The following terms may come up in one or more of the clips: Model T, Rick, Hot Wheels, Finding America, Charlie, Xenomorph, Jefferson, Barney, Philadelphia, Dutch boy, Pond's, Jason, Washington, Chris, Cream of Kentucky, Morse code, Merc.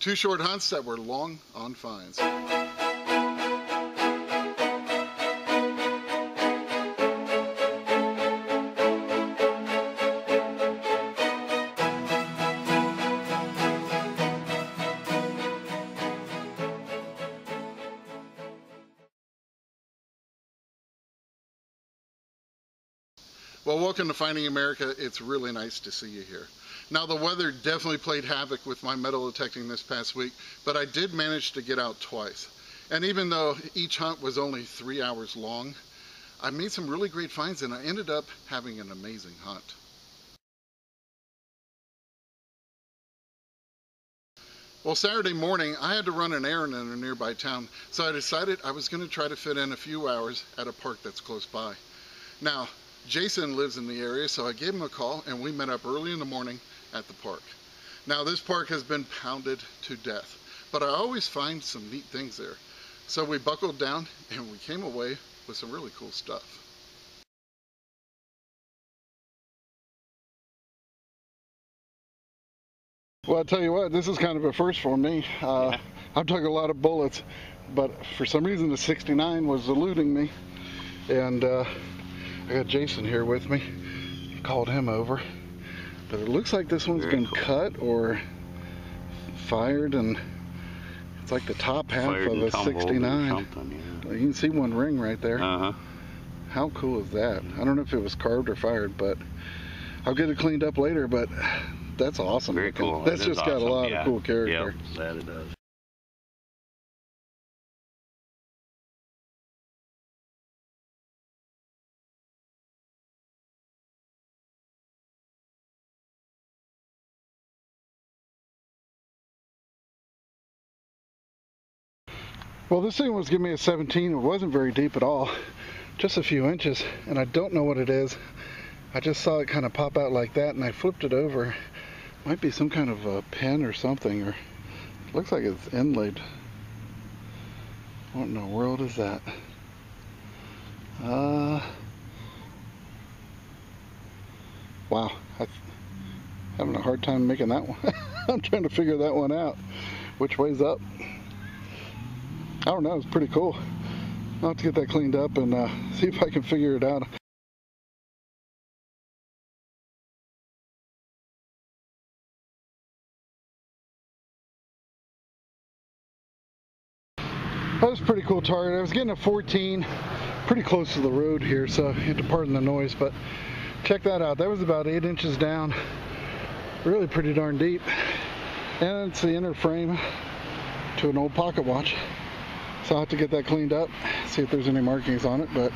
Two short hunts that were long on finds. Well, welcome to Finding America. It's really nice to see you here. Now, the weather definitely played havoc with my metal detecting this past week, but I did manage to get out twice. And even though each hunt was only 3 hours long, I made some really great finds and I ended up having an amazing hunt. Well, Saturday morning, I had to run an errand in a nearby town, so I decided I was going to try to fit in a few hours at a park that's close by. Now, Jason lives in the area, so I gave him a call and we met up early in the morning at the park. Now, this park has been pounded to death, but I always find some neat things there. So we buckled down and we came away with some really cool stuff. Well, I'll tell you what, this is kind of a first for me. I've took a lot of bullets, but for some reason the 69 was eluding me, and I got Jason here with me. Called him over, but it looks like this one's been cut or fired, and it's like the top half of a 69. Yeah. You can see one ring right there. How cool is that? I don't know if it was carved or fired, but I'll get it cleaned up later. But that's awesome. Very cool. That's just got a lot of cool character. Yep, that it does. Well, this thing was giving me a 17. It wasn't very deep at all, just a few inches, and I don't know what it is. I just saw it kind of pop out like that, and I flipped it over. Might be some kind of a pin or something, or it looks like it's inlaid. What in the world is that? Wow, I'm having a hard time making that one. I'm trying to figure that one out. Which way's up? I don't know, it's pretty cool. I'll have to get that cleaned up and see if I can figure it out. That was a pretty cool target. I was getting a 14, pretty close to the road here, so you have to pardon the noise, but check that out. That was about 8 inches down, really pretty darn deep. And it's the inner frame to an old pocket watch. So I'll have to get that cleaned up, see if there's any markings on it, but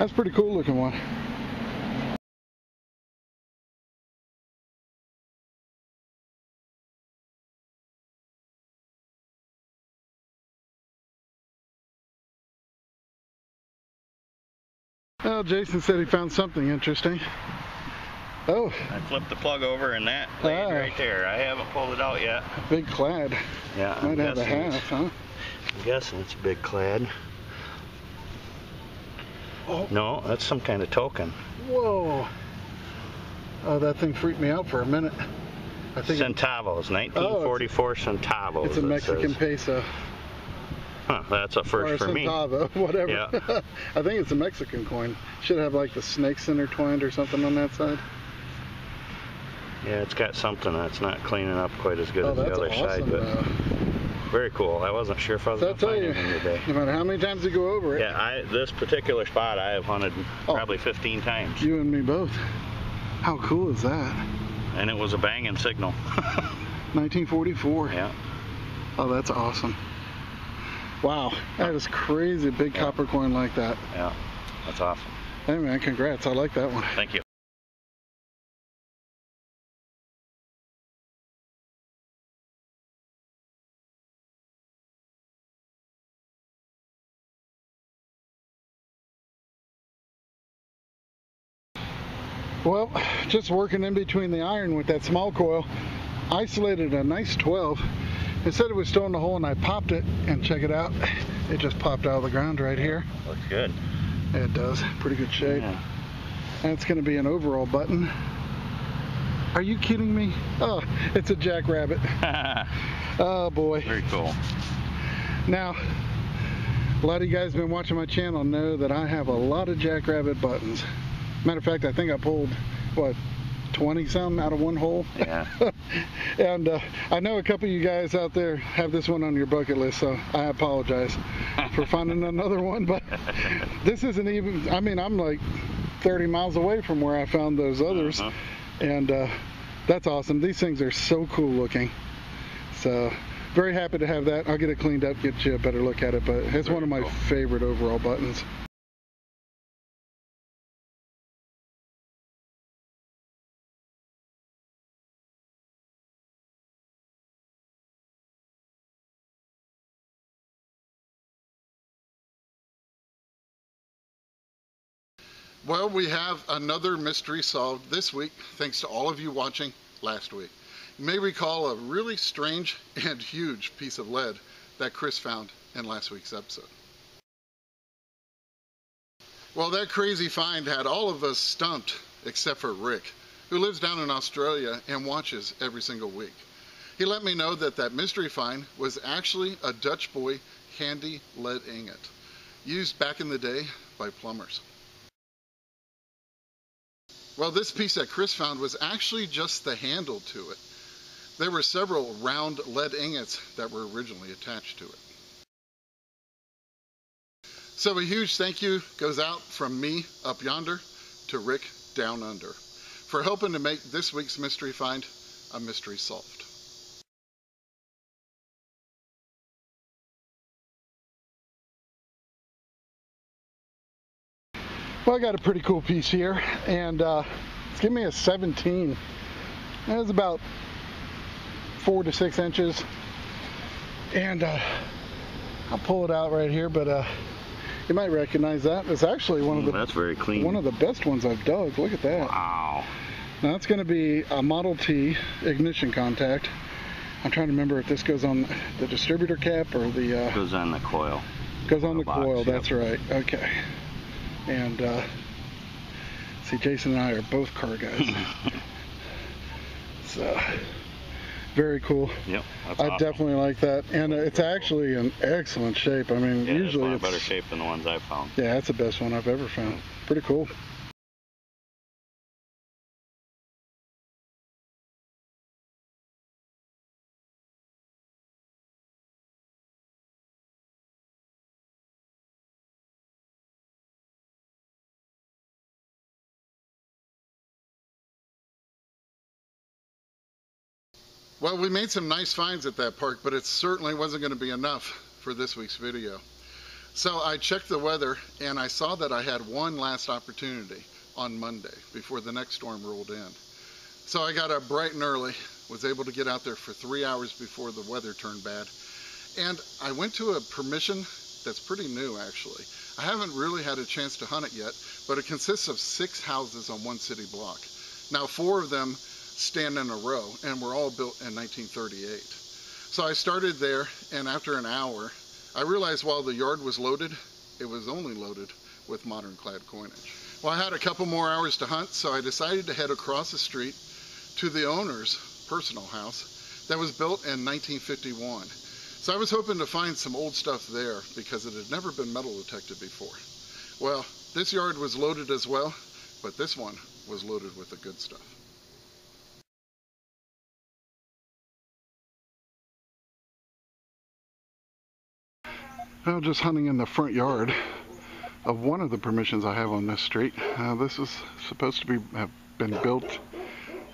that's a pretty cool looking one. Well, Jason said he found something interesting. Oh. I flipped the plug over and that laid right there. I haven't pulled it out yet. Big clad. Yeah, I'm guessing. Might have a half, huh? I'm guessing it's a big clad. Oh. No, that's some kind of token. Whoa. Oh, that thing freaked me out for a minute. I think centavos, 1944 centavos. It's a Mexican peso. Huh, that's a first for me. Whatever. Yeah. I think it's a Mexican coin. Should have like the snakes intertwined or something on that side. Yeah, it's got something that's not cleaning up quite as good as the other side, but very cool. I wasn't sure if I was going to find anything today. No matter how many times you go over it. Yeah, this particular spot I have hunted probably 15 times. You and me both. How cool is that? And it was a banging signal. 1944. Yeah. Oh, that's awesome. Wow, that is crazy, a big copper coin like that. Yeah, that's awesome. Hey man, congrats, I like that one. Thank you. Well, just working in between the iron with that small coil, isolated a nice 12. It said it was still in the hole and I popped it, and check it out, it just popped out of the ground right here. Looks good. It does, pretty good shape. Yeah. And it's going to be an overall button. Are you kidding me? Oh, it's a jackrabbit. Oh boy. Very cool. Now, a lot of you guys have been watching my channel know that I have a lot of jackrabbit buttons. Matter of fact, I think I pulled, what, 20 some out of one hole? Yeah. And I know a couple of you guys out there have this one on your bucket list, so I apologize for finding another one, but this isn't even, I mean, I'm like 30 miles away from where I found those others. Uh-huh. And that's awesome. These things are so cool looking. So very happy to have that. I'll get it cleaned up, get you a better look at it, but it's very one of my cool. favorite overall buttons. Well, we have another mystery solved this week, thanks to all of you watching last week. You may recall a really strange and huge piece of lead that Chris found in last week's episode. Well, that crazy find had all of us stumped except for Rick, who lives down in Australia and watches every single week. He let me know that that mystery find was actually a Dutch boy handy lead ingot, used back in the day by plumbers. Well, this piece that Chris found was actually just the handle to it. There were several round lead ingots that were originally attached to it. So a huge thank you goes out from me up yonder to Rick down under for helping to make this week's mystery find a mystery solved. Well, I got a pretty cool piece here, and it's giving me a 17. That was about 4 to 6 inches, and I'll pull it out right here, but you might recognize that. It's actually one of the that's very clean. One of the best ones I've dug. Look at that. Wow. Now that's going to be a Model T ignition contact. I'm trying to remember if this goes on the distributor cap or the goes on the coil. Goes on the coil. Yep. That's right. Okay. And see, Jason and I are both car guys. So very cool. Yep, that's awesome. Definitely like that, and it's actually in excellent shape. I mean, yeah, usually it's better shape than the ones I've found. Yeah, that's the best one I've ever found. Pretty cool. Well, we made some nice finds at that park, but it certainly wasn't going to be enough for this week's video. So I checked the weather, and I saw that I had one last opportunity on Monday before the next storm rolled in. So I got up bright and early, was able to get out there for 3 hours before the weather turned bad, and I went to a permission that's pretty new, actually. I haven't really had a chance to hunt it yet, but it consists of 6 houses on one city block. Now, 4 of them stand in a row, and we're all built in 1938. So I started there, and after an hour, I realized while the yard was loaded, it was only loaded with modern clad coinage. Well, I had a couple more hours to hunt, so I decided to head across the street to the owner's personal house that was built in 1951. So I was hoping to find some old stuff there because it had never been metal detected before. Well, this yard was loaded as well, but this one was loaded with the good stuff. Well, just hunting in the front yard of one of the permissions I have on this street. This is supposed to have been built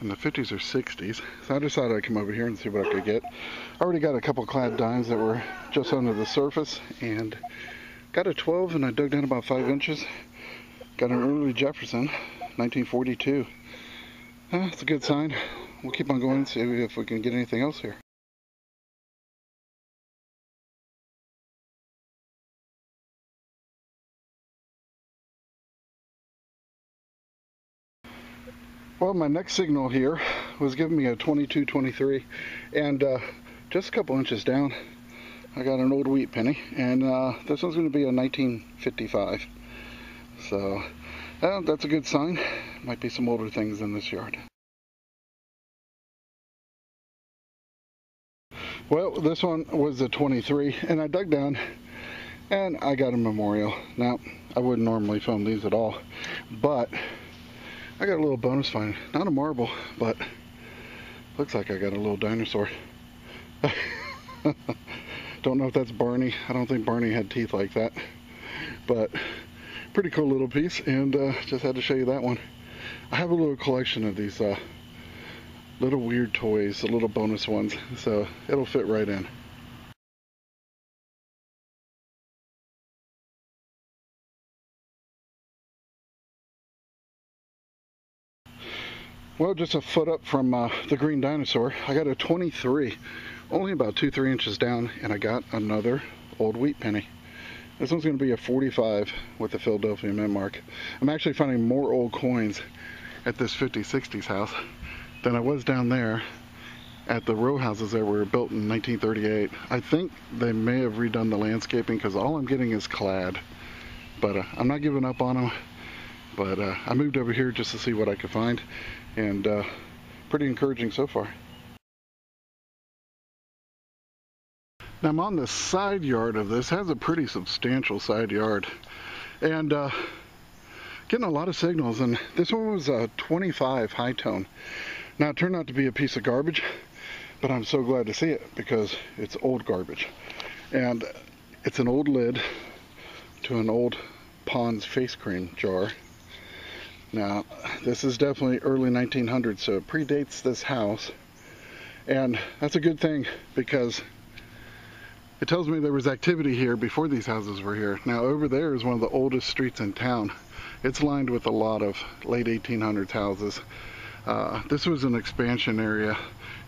in the 50s or 60s, so I decided I'd come over here and see what I could get. I already got a couple clad dimes that were just under the surface, and got a 12, and I dug down about 5 inches. Got an early Jefferson, 1942. That's a good sign. We'll keep on going and see if we can get anything else here. Well, my next signal here was giving me a 22-23, and just a couple inches down, I got an old wheat penny, and this one's going to be a 1955. So that's a good sign. Might be some older things in this yard. Well, this one was a 23, and I dug down and I got a memorial. Now, I wouldn't normally film these at all, but I got a little bonus find. Not a marble, but looks like I got a little dinosaur. Don't know if that's Barney. I don't think Barney had teeth like that, but pretty cool little piece, and just had to show you that one. I have a little collection of these little weird toys, the little bonus ones, so it'll fit right in. Well, just a foot up from the green dinosaur, I got a 23, only about 2-3 inches down, and I got another old wheat penny. This one's going to be a 45 with the Philadelphia Mint Mark. I'm actually finding more old coins at this 50-60s house than I was down there at the row houses that were built in 1938. I think they may have redone the landscaping because all I'm getting is clad. But I'm not giving up on them. But I moved over here just to see what I could find. And pretty encouraging so far. Now I'm on the side yard of this. It has a pretty substantial side yard, and getting a lot of signals, and this one was a 25 high tone. Now it turned out to be a piece of garbage, but I'm so glad to see it because it's old garbage, and it's an old lid to an old Pond's face cream jar. Now this is definitely early 1900s, so it predates this house, and that's a good thing because it tells me there was activity here before these houses were here. Now over there is one of the oldest streets in town. It's lined with a lot of late 1800s houses. This was an expansion area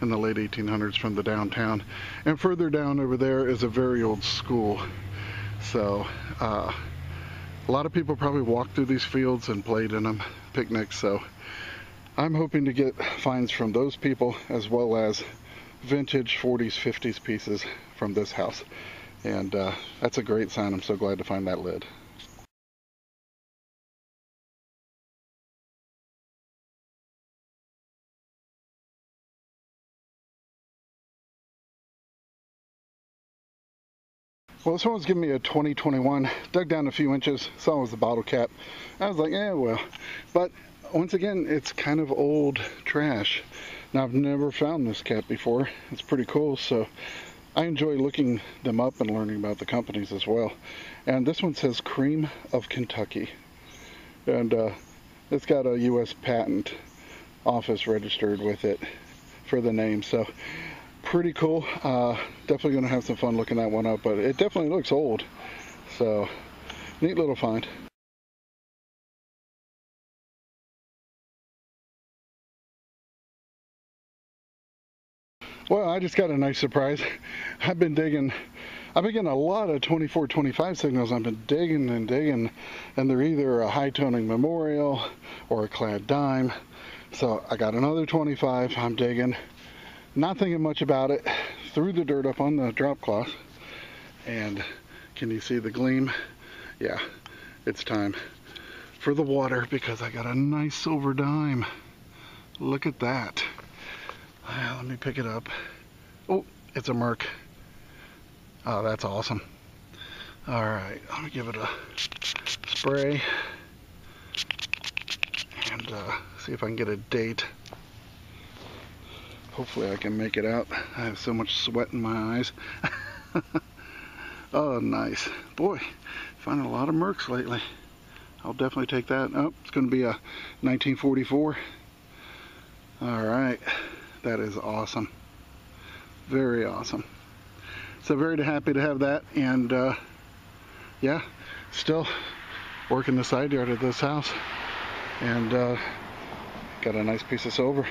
in the late 1800s from the downtown. And further down over there is a very old school. So a lot of people probably walked through these fields and played in them, picnics. So I'm hoping to get finds from those people as well as vintage 40s, 50s pieces from this house, and that's a great sign. I'm so glad to find that lid. Well, this one was giving me a 2021. Dug down a few inches, saw it was the bottle cap. I was like, eh, well, but once again, it's kind of old trash. Now, I've never found this cap before. It's pretty cool, so I enjoy looking them up and learning about the companies as well. And this one says Cream of Kentucky. And it's got a U.S. patent office registered with it for the name, so pretty cool. Definitely going to have some fun looking that one up, but it definitely looks old. So, neat little find. Well, I just got a nice surprise. I've been getting a lot of 24, 25 signals. I've been digging and digging, and they're either a high-toning memorial or a clad dime. So I got another 25, I'm digging, not thinking much about it, threw the dirt up on the drop cloth, and can you see the gleam? Yeah, it's time for the water because I got a nice silver dime. Look at that. Let me pick it up. Oh, it's a Merc. Oh, that's awesome. All right, let me give it a spray and see if I can get a date. Hopefully I can make it out. I have so much sweat in my eyes. Oh, nice. Boy, finding a lot of Mercs lately. I'll definitely take that. Oh, it's going to be a 1944. All right. That is awesome. Very awesome. So very happy to have that, and yeah, still working the side yard of this house, and got a nice piece of silver.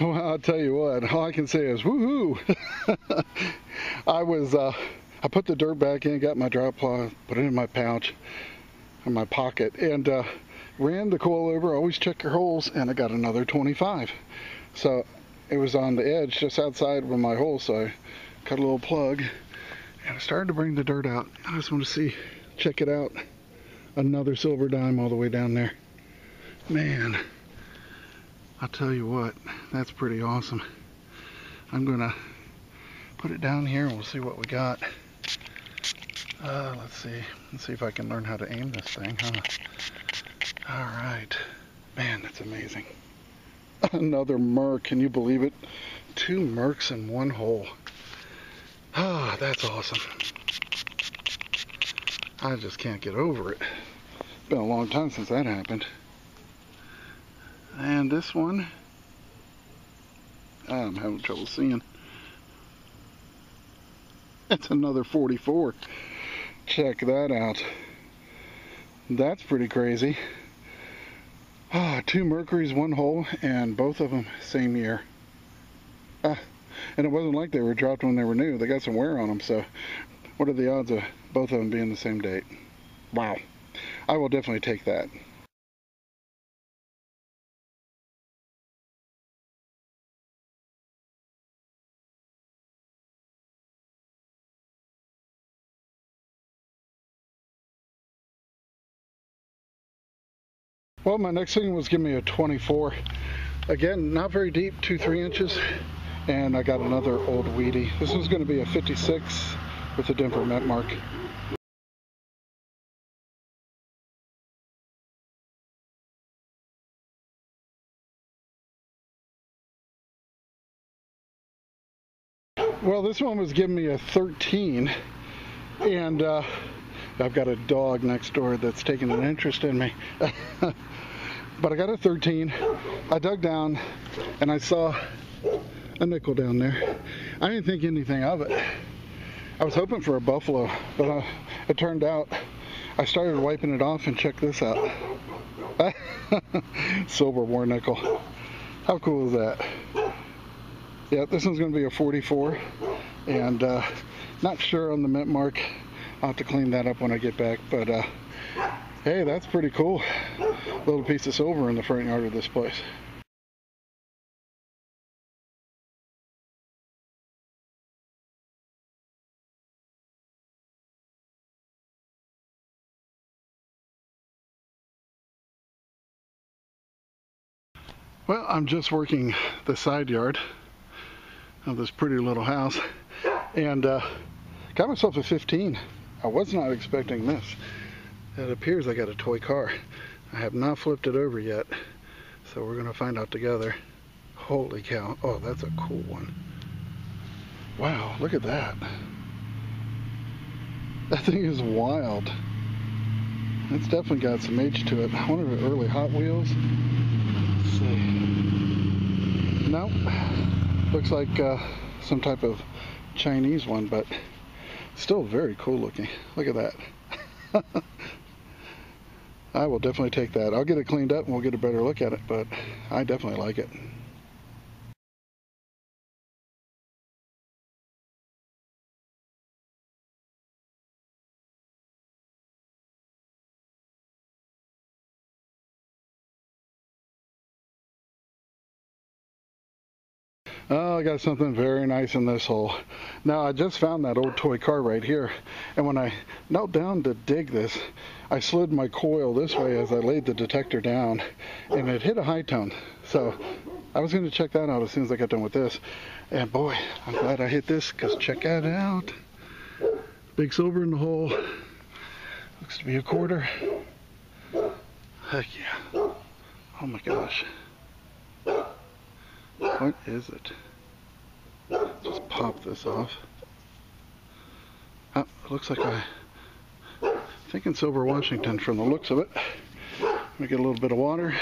Well, I'll tell you what, all I can say is woohoo! I put the dirt back in, got my drop cloth, put it in my pouch, in my pocket, and ran the coil over. Always check your holes, and I got another 25. So it was on the edge just outside of my hole, so I cut a little plug, and I started to bring the dirt out. I just want to see, check it out. Another silver dime all the way down there. Man, I'll tell you what, that's pretty awesome. I'm gonna put it down here and we'll see what we got. Let's see if I can learn how to aim this thing, huh? Alright, man, that's amazing. Another Merc, can you believe it? 2 Mercs in one hole. Ah, that's awesome. I just can't get over it. It's been a long time since that happened. And this one, I'm having trouble seeing. That's another 44. Check that out. That's pretty crazy. Ah, 2 Mercuries, 1 hole, and both of them same year. Ah, and it wasn't like they were dropped when they were new. They got some wear on them, so what are the odds of both of them being the same date? Wow. I will definitely take that. Well, my next thing was give me a 24. Again, not very deep, 2-3 inches. And I got another old weedy. This one's going to be a 56 with a temperament mark. Well, this one was giving me a 13. And I've got a dog next door that's taking an interest in me. But I got a 13. I dug down and I saw a nickel down there. I didn't think anything of it. I was hoping for a buffalo, but it turned out I started wiping it off, and check this out. Silver war nickel. How cool is that? Yeah, this one's going to be a 44, and not sure on the mint mark. I'll have to clean that up when I get back, but hey, that's pretty cool. Little piece of silver in the front yard of this place. Well, I'm just working the side yard of this pretty little house, and got myself a 15. I was not expecting this. It appears I got a toy car. I have not flipped it over yet, so we're gonna find out together. Holy cow. Oh, that's a cool one. Wow, look at that. That thing is wild. It's definitely got some age to it. One of the early Hot Wheels. Let's see. Nope. Looks like some type of Chinese one, but still very cool looking. Look at that. I will definitely take that. I'll get it cleaned up and we'll get a better look at it, but I definitely like it. Oh, I got something very nice in this hole. Now, I just found that old toy car right here, and when I knelt down to dig this, I slid my coil this way as I laid the detector down, and it hit a high tone. So I was going to check that out as soon as I got done with this, and boy, I'm glad I hit this, because check that out. Big silver in the hole. Looks to be a quarter. Heck yeah. Oh my gosh. What is it? Just pop this off. Oh, looks like I'm thinking silver Washington from the looks of it. Let me get a little bit of water.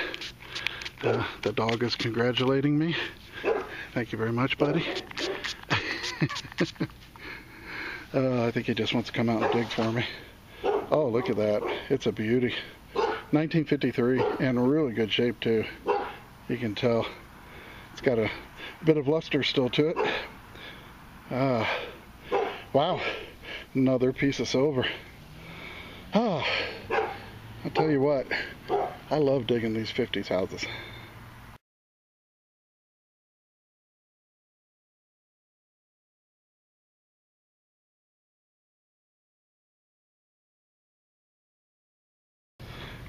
The dog is congratulating me. Thank you very much, buddy. I think he just wants to come out and dig for me. Oh, look at that. It's a beauty. 1953, and really good shape too. You can tell. It's got a bit of luster still to it. Wow, another piece of silver. Oh, I'll tell you what, I love digging these 50s houses.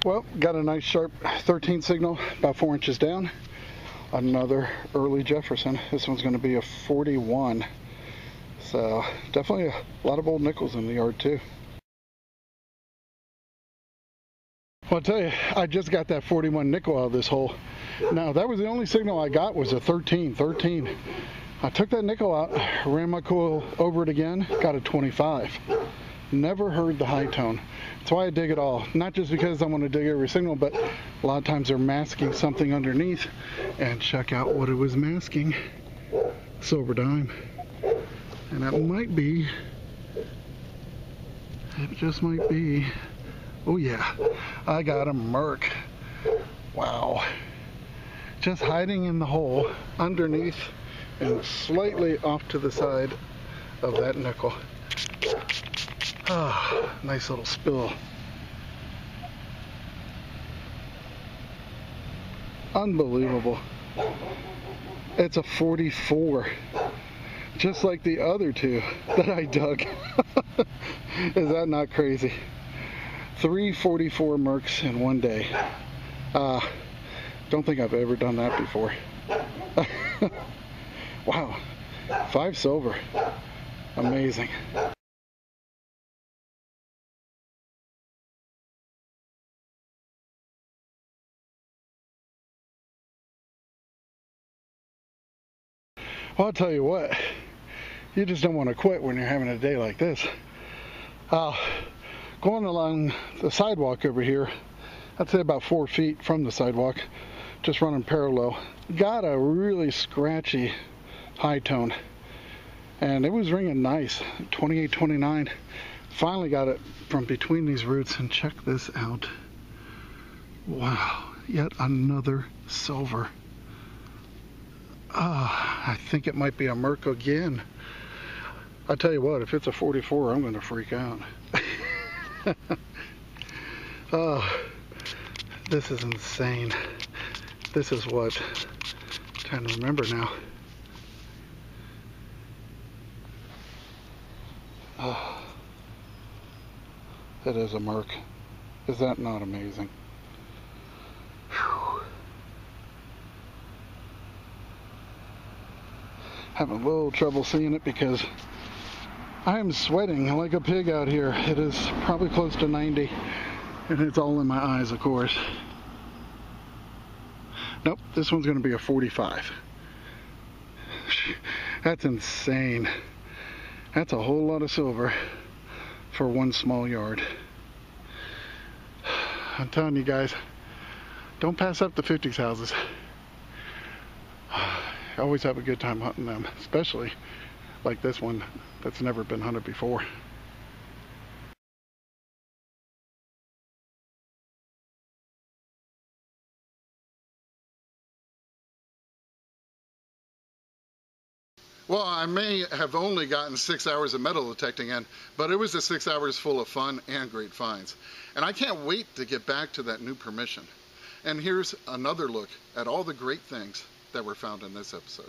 Well, got a nice sharp 13 signal, about 4 inches down. Another early Jefferson. This one's going to be a 41. So definitely a lot of old nickels in the yard too. Well, I'll tell you, I just got that 41 nickel out of this hole. Now, that was the only signal I got was a 13. I took that nickel out, ran my coil over it again, got a 25. Never heard the high tone. That's why I dig it all. Not just because I want to dig every signal, but a lot of times they're masking something underneath. And check out what it was masking. Silver dime. And that might be, it just might be, oh yeah, I got a Merc. Wow. Just hiding in the hole underneath and slightly off to the side of that nickel. Ah, nice little spill. Unbelievable. It's a 44. Just like the other two that I dug. Is that not crazy? 3 44 Mercs in one day. Don't think I've ever done that before. Wow. 5 silver. Amazing. Well, I'll tell you what, you just don't want to quit when you're having a day like this. Going along the sidewalk over here, I'd say about 4 feet from the sidewalk, just running parallel, got a really scratchy high tone. And it was ringing nice, 28, 29. Finally got it from between these roots, and check this out. Wow, yet another silver. I think it might be a Merc again. I tell you what, if it's a 44, I'm going to freak out. This is insane. This is what I'm trying to remember now. That is a Merc. Is that not amazing? Whew. Having a little trouble seeing it because I am sweating like a pig out here. It is probably close to 90, and it's all in my eyes, of course. Nope, this one's going to be a 45. That's insane. That's a whole lot of silver for one small yard. I'm telling you guys, don't pass up the 50s houses. I always have a good time hunting them, especially like this one that's never been hunted before. Well, I may have only gotten 6 hours of metal detecting in, but it was the 6 hours full of fun and great finds. And I can't wait to get back to that new permission. And here's another look at all the great things that were found in this episode.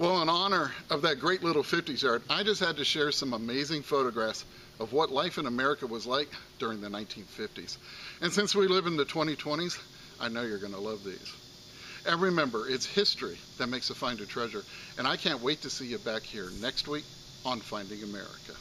Well, in honor of that great little 50s yard, I just had to share some amazing photographs of what life in America was like during the 1950s. And since we live in the 2020s, I know you're going to love these. And remember, it's history that makes a find a treasure, and I can't wait to see you back here next week on Finding America.